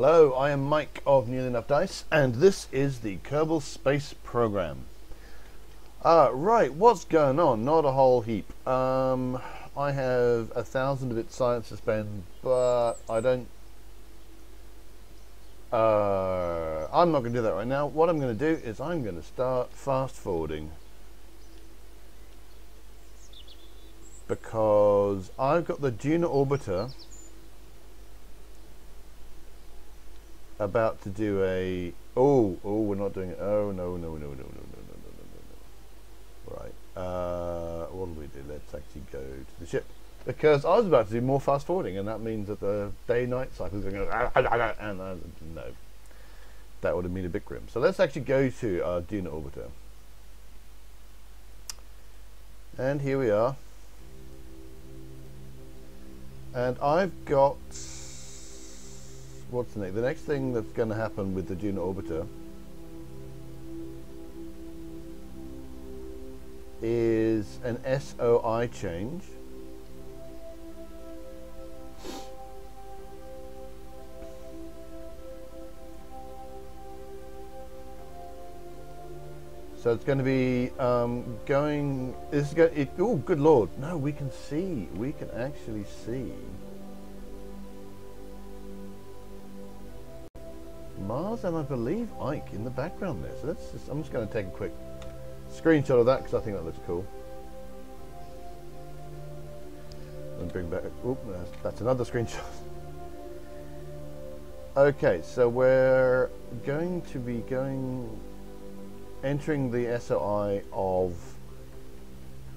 Hello, I am Mike of Nearly Enough Dice, and this is the Kerbal Space Program. Right, what's going on? Not a whole heap. I have 1,000 of its science to spend, but I don't... I'm not going to do that right now. What I'm going to do is I'm going to start fast forwarding, because I've got the Duna Orbiter about to do a... Oh, we're not doing it. Oh, no. Right. What do we do? Let's actually go to the ship, because I was about to do more fast forwarding, and that means that the day-night cycle is going to go, and no. That would have been a bit grim. So let's actually go to our Duna Orbiter. And here we are. And I've got... what's the next? The next thing that's going to happen with the Duna Orbiter is an SOI change. So it's going to be going... oh, good lord. No, we can see. We can actually see. Mars, and I believe Ike in the background there. So let's just, I'm just going to take a quick screenshot of that, because I think that looks cool. And bring back, oop, that's another screenshot. Okay, so we're going to be entering the SOI of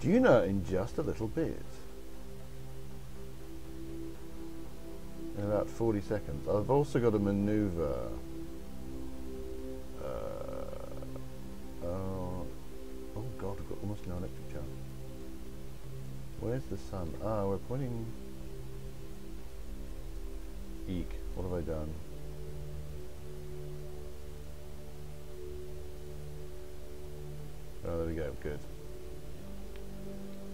Duna in just a little bit. In about 40 seconds. I've also got a maneuver. Oh god, I've got almost no electric charge. Where's the sun? Ah, we're pointing... Ike, what have I done? Oh, there we go, good.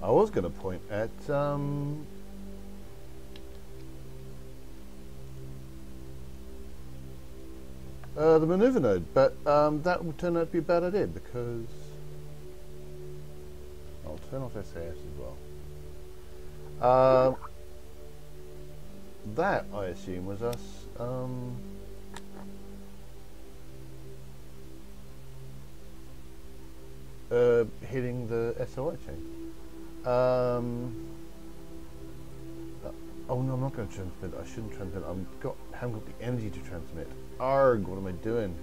I was going to point at... the maneuver node, but that will turn out to be a bad idea, because I'll turn off SAS as well. That, I assume, was us hitting the SOI chain. Oh no, I'm not going to transmit. I shouldn't transmit. I haven't got the energy to transmit. Arg, what am I doing?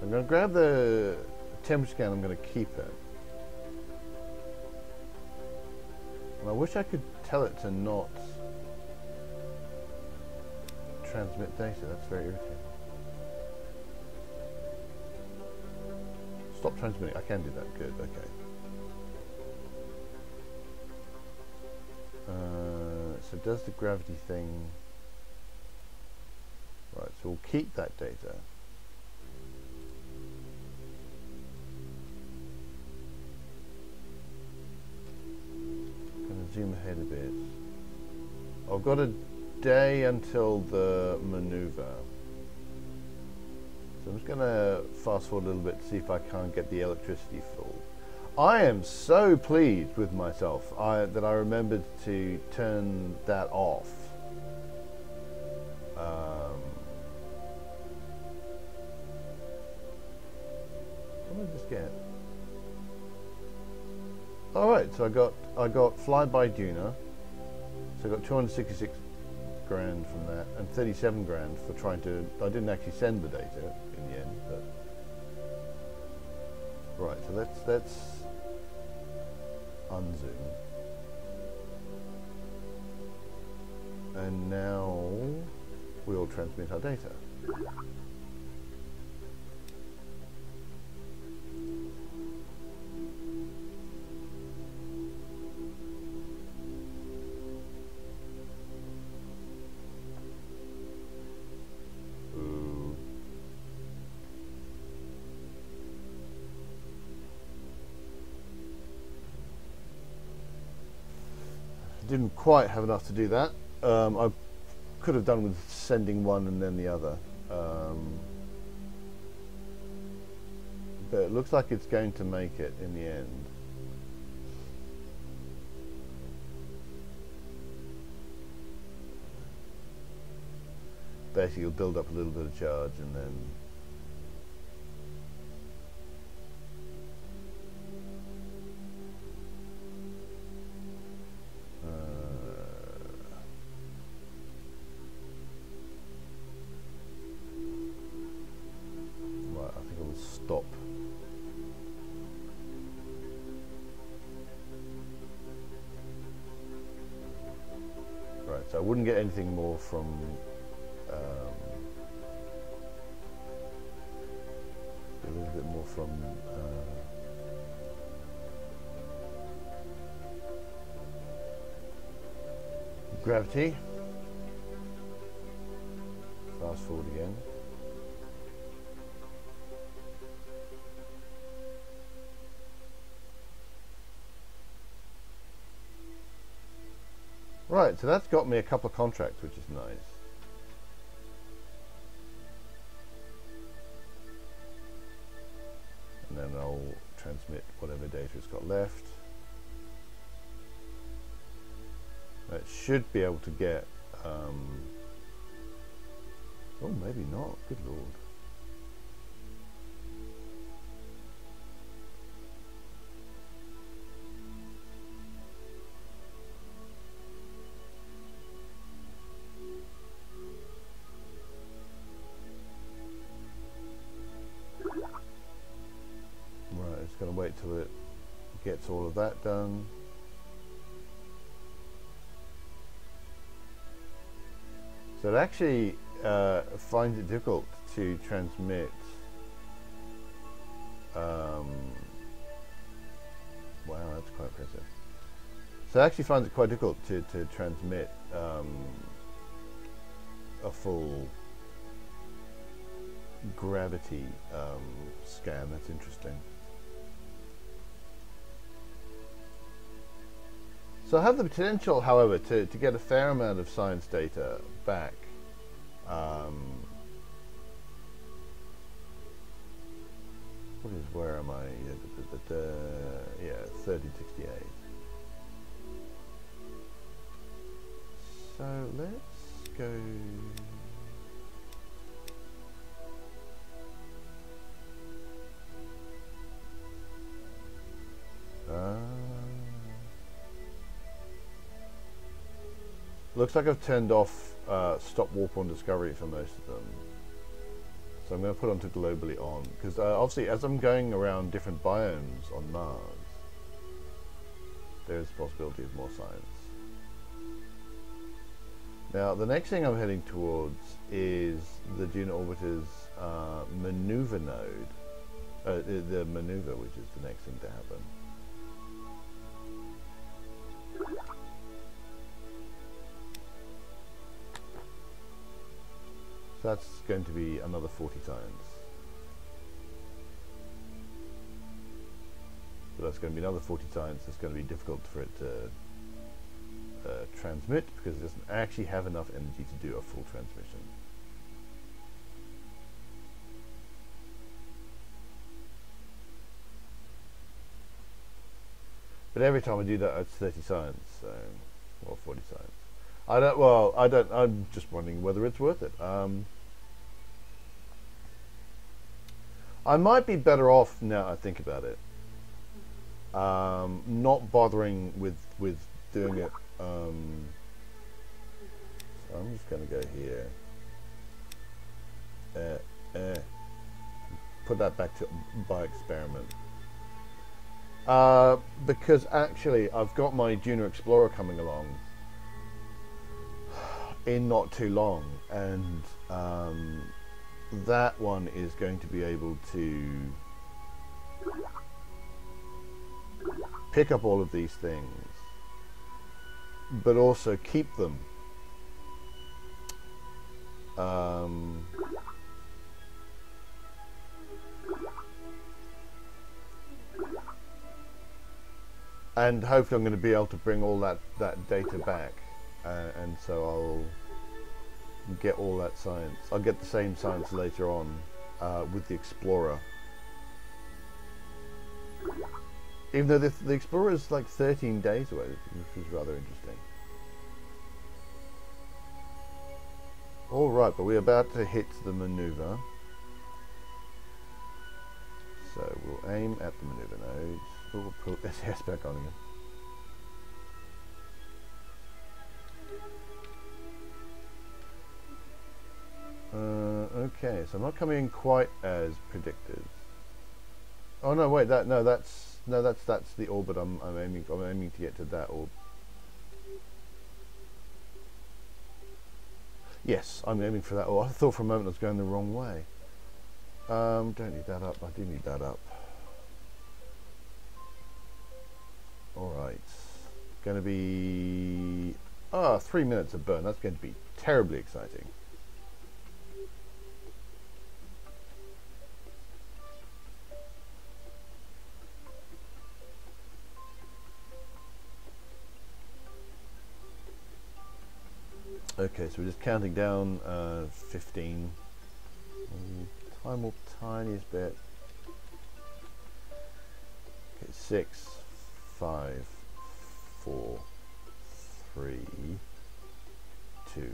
I'm going to grab the temperature scan. I'm going to keep it. And I wish I could tell it to not transmit data. That's very irritating. Stop transmitting. I can do that. Good. Okay. So does the gravity thing... Right, so we'll keep that data. I'm going to zoom ahead a bit. I've got a day until the maneuver. So I'm just going to fast forward a little bit to see if I can't get the electricity full. I am so pleased with myself that I remembered to turn that off. What did I just get? Alright, so I got Fly by Duna. So I got 266 grand from that, and 37 grand for trying to... I didn't actually send the data in the end, but... Right, so let's unzoom. And now we'll transmit our data. Didn't quite have enough to do that. I could have done with sending one and then the other. But it looks like it's going to make it in the end. Basically, you'll build up a little bit of charge and then... I wouldn't get anything more from a little bit more from gravity. Fast forward again. Right, so that's got me a couple of contracts, which is nice. And then I'll transmit whatever data it's got left. That should be able to get... oh, maybe not. Good lord. Till it gets all of that done. So it actually finds it difficult to transmit wow, that's quite impressive. So it actually finds it quite difficult to transmit a full gravity scan. That's interesting. So I have the potential, however, to get a fair amount of science data back where am I? Yeah, 3068. So let's go... looks like I've turned off stop warp on discovery for most of them. So I'm going to put onto globally on, because obviously as I'm going around different biomes on Mars, there is a possibility of more science. Now the next thing I'm heading towards is the Duna Orbiter's maneuver node, the maneuver, which is the next thing to happen. So that's going to be another 40 times. So that's going to be another 40 times. It's going to be difficult for it to transmit, because it doesn't actually have enough energy to do a full transmission. But every time I do that, it's 30 times, so, or 40 times. I don't, well, I don't, I'm just wondering whether it's worth it. I might be better off, now I think about it, not bothering with doing it. So I'm just going to go here. Put that back to by experiment. Because actually I've got my Duna Explorer coming along in not too long, and that one is going to be able to pick up all of these things, but also keep them. And hopefully I'm going to be able to bring all that data back. And so I'll you get all that science. I'll get the same science later on with the Explorer. Even though the Explorer is like 13 days away, which is rather interesting. Alright, but we're about to hit the maneuver. So we'll aim at the maneuver node. We'll put SAS back on again. Okay, so I'm not coming in quite as predicted. Oh no, wait, that that's the orbit I'm aiming to get to that orbit. Yes, I'm aiming for that. Oh, I thought for a moment I was going the wrong way. Don't need that up. I do need that up. Alright. Going to be... ah, 3 minutes of burn. That's going to be terribly exciting. Okay, so we're just counting down 15. Time warp, tiniest bit. Okay, 6, 5, 4, 3, 2,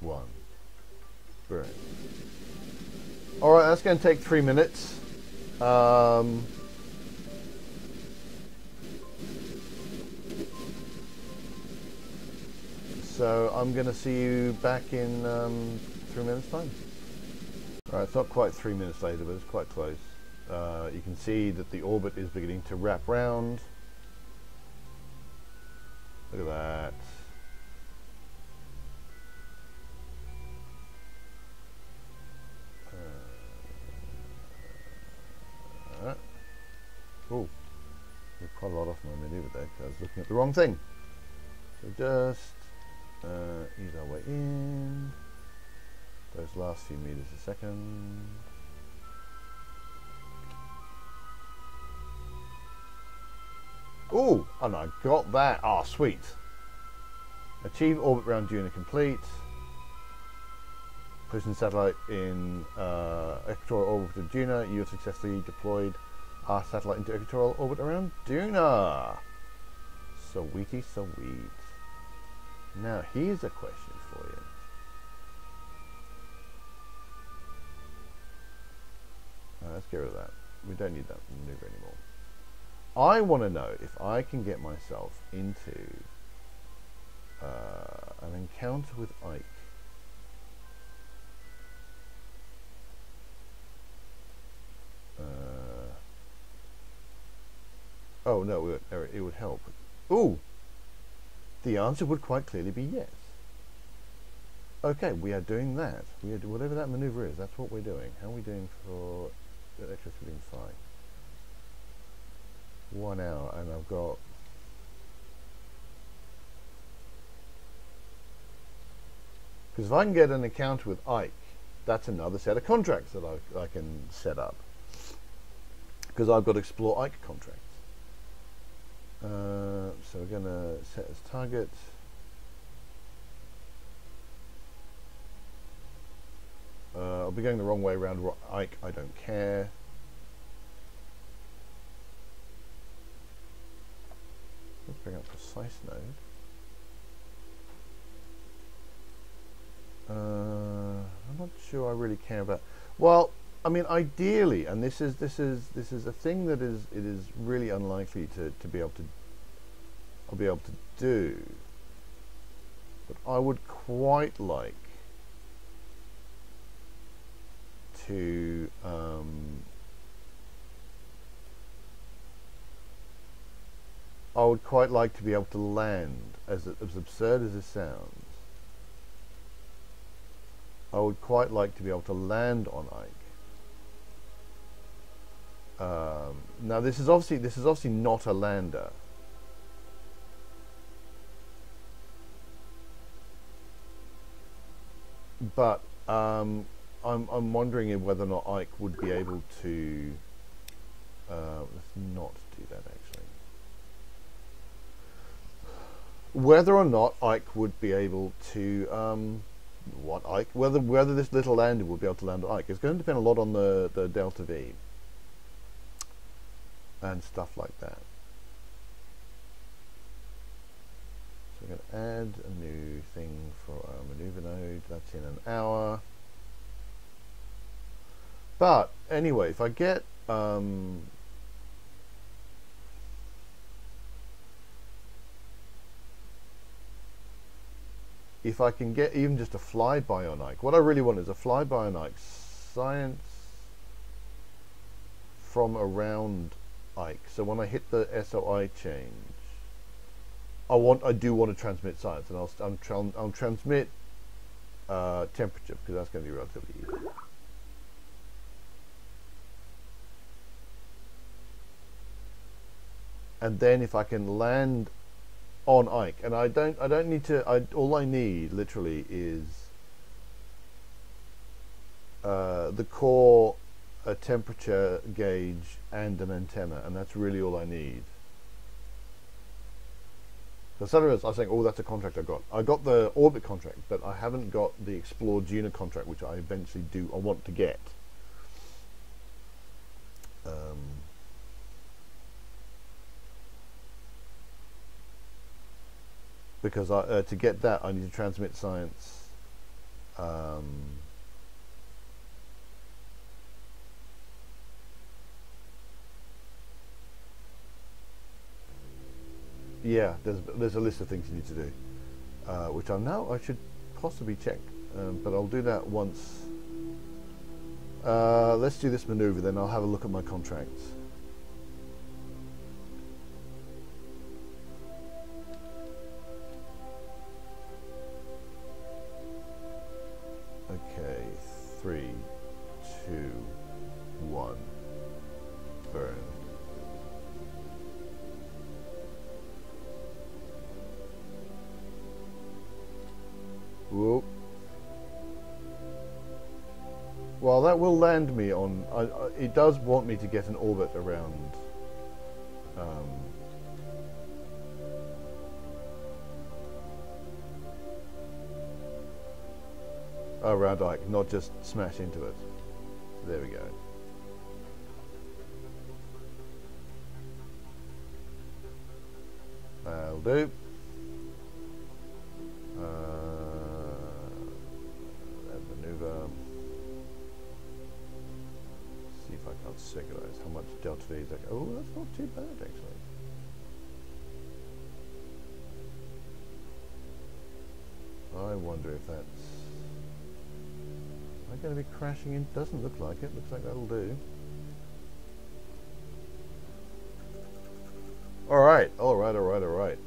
1. Burn. Alright, that's going to take 3 minutes. So I'm going to see you back in 3 minutes time. Alright, it's not quite 3 minutes later, but it's quite close. You can see that the orbit is beginning to wrap round. Look at that. Oh, there's quite a lot off my maneuver there because I was looking at the wrong thing. So just... ease our way in, those last few meters a second. Ooh, and I got that. Ah, oh, sweet. Achieve orbit round Duna complete. Position satellite in equatorial orbit of Duna. You have successfully deployed our satellite into equatorial orbit around Duna. Sweetie, sweet. Now here's a question for you. Let's get rid of that. We don't need that maneuver anymore. I want to know if I can get myself into an encounter with Ike. Oh no, it would help. Ooh! The answer would quite clearly be yes. Okay, we are doing that. We are whatever that maneuver is, that's what we're doing. How are we doing for the extra 3 and 5? 1 hour, and I've got... because if I can get an encounter with Ike, that's another set of contracts that I can set up. Because I've got to explore Ike contracts. So we're going to set as target. I'll be going the wrong way around Ike, I don't care. Let's bring up precise node. I'm not sure I really care about. Well, I mean, ideally, and this is a thing that is really unlikely to be able to. I'll be able to do, but I would quite like to be able to land, as absurd as it sounds. I would quite like to be able to land on Ike. Now this is obviously not a lander. But I'm wondering if whether or not Ike would be able to let's not do that actually. Whether or not Ike would be able to what Ike, whether this little lander will be able to land on Ike. It's going to depend a lot on the Delta V and stuff like that. So we're going to add a new thing for our maneuver node. That's in an hour. But anyway, if I get if I can get even just a flyby on Ike, what I really want is a flyby on Ike, science from around Ike. So when I hit the SOI change, I do want to transmit science, and I'll transmit temperature, because that's going to be relatively easy. And then if I can land on Ike, and I don't need to, all I need literally is the core, a temperature gauge, and an antenna, and that's really all I need. So sometimes I was saying, oh, that's a contract I got. I got the orbit contract, but I haven't got the Explore Duna contract, which I eventually do, I want to get. Because to get that, I need to transmit science yeah, there's a list of things you need to do, which I should possibly check, but I'll do that once. Let's do this maneuver, then I'll have a look at my contracts. Okay, 3, 2, 1, burn. Whoop. Well, that will land me on. It does want me to get an orbit around. Around Ike, not just smash into it. So there we go. That'll do. Maneuver. See if I can't synchronize how much Delta V is. Like, oh, that's not too bad actually. I wonder if that's going to be crashing in. Doesn't look like it. Looks like that'll do. Alright, alright, alright, alright.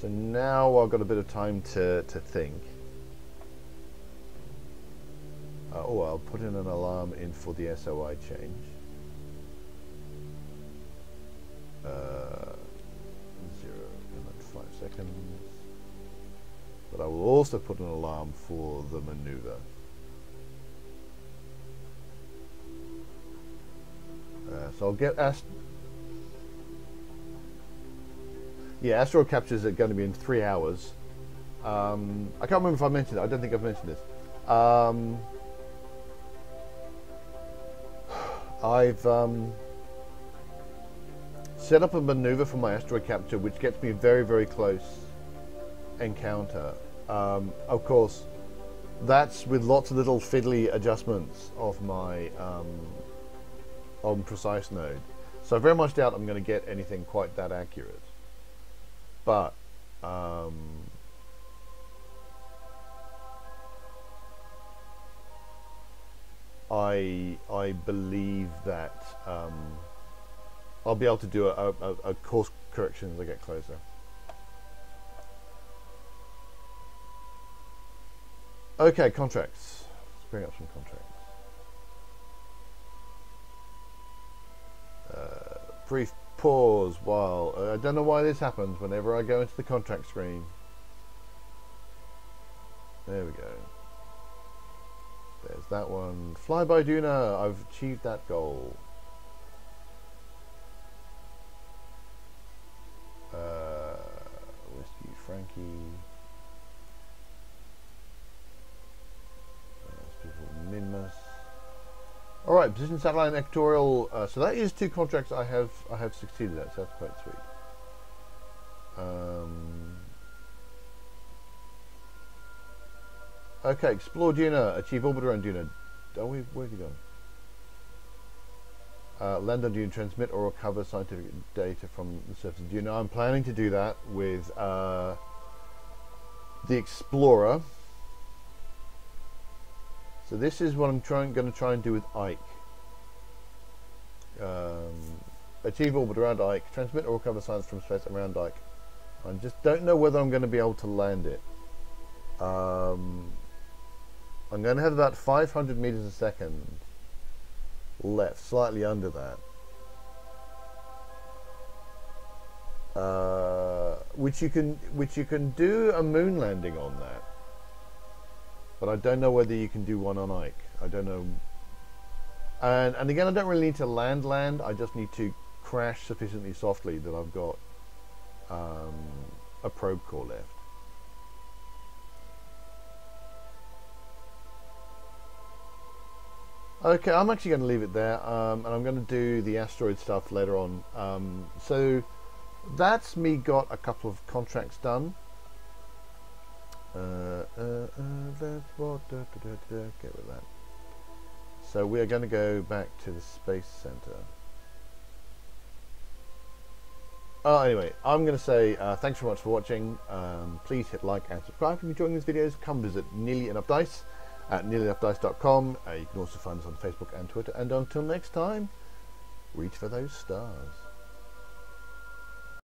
So now I've got a bit of time to think. Oh, I'll put in an alarm in for the SOI change. 0.5 seconds. But I will also put an alarm for the maneuver. So I'll get asteroid captures are going to be in 3 hours. I can't remember if I mentioned it. I don't think I've mentioned this. I've set up a maneuver for my asteroid capture, which gets me very, very close encounter. Of course, that's with lots of little fiddly adjustments of my on precise node, so I very much doubt I'm going to get anything quite that accurate, but I believe that I'll be able to do a course correction as I get closer. Okay, contracts. Let's bring up some contracts. Brief pause while I don't know why this happens whenever I go into the contract screen. There we go. There's that one. Fly by Duna. I've achieved that goal. Rescue Frankie. All right, position, satellite, and equatorial. So that is two contracts I have succeeded at. So that's quite sweet. Okay, explore Duna, achieve orbiter on Duna. Where have you gone? Land on Duna, transmit or recover scientific data from the surface of Duna. I'm planning to do that with the Explorer. So this is what I'm going to try and do with Ike. Achieve orbit around Ike, transmit or recover science from space around Ike. I just don't know whether I'm going to be able to land it. I'm going to have about 500 meters a second left, slightly under that, which you can do a moon landing on that, but I don't know whether you can do one on Ike. I don't know, and again, I don't really need to land. I just need to crash sufficiently softly that I've got a probe core left. Okay, I'm actually going to leave it there, and I'm going to do the asteroid stuff later on. So that's me got a couple of contracts done. Get with that. So we are going to go back to the Space Center. Anyway, I'm going to say thanks very much for watching. Please hit like and subscribe if you're enjoying these videos. Come visit Nearly Enough Dice at nearlyenoughdice.com. You can also find us on Facebook and Twitter, and until next time, reach for those stars.